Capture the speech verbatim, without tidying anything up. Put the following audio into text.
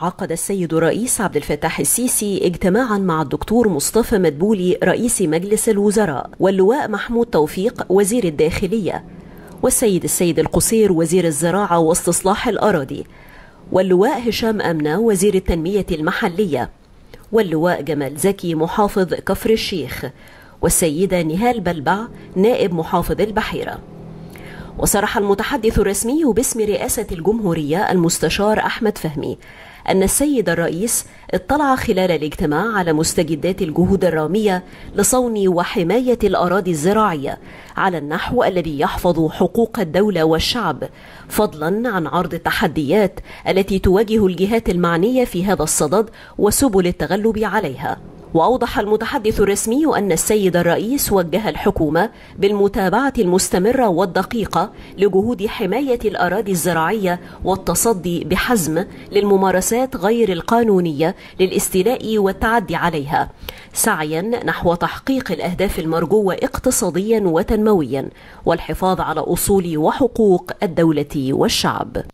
عقد السيد الرئيس عبد الفتاح السيسي اجتماعا مع الدكتور مصطفى مدبولي رئيس مجلس الوزراء، واللواء محمود توفيق وزير الداخلية، والسيد السيد القصير وزير الزراعة واستصلاح الأراضي، واللواء هشام أمنى وزير التنمية المحلية، واللواء جمال زكي محافظ كفر الشيخ، والسيدة نهال بلبع نائب محافظ البحيرة. وصرح المتحدث الرسمي باسم رئاسة الجمهورية المستشار أحمد فهمي أن السيد الرئيس اطلع خلال الاجتماع على مستجدات الجهود الرامية لصون وحماية الأراضي الزراعية على النحو الذي يحفظ حقوق الدولة والشعب، فضلا عن عرض التحديات التي تواجه الجهات المعنية في هذا الصدد وسبل التغلب عليها. وأوضح المتحدث الرسمي أن السيد الرئيس وجه الحكومة بالمتابعة المستمرة والدقيقة لجهود حماية الأراضي الزراعية والتصدي بحزم للممارسات غير القانونية للاستيلاء والتعدي عليها، سعيا نحو تحقيق الأهداف المرجوة اقتصاديا وتنمويا والحفاظ على أصول وحقوق الدولة والشعب.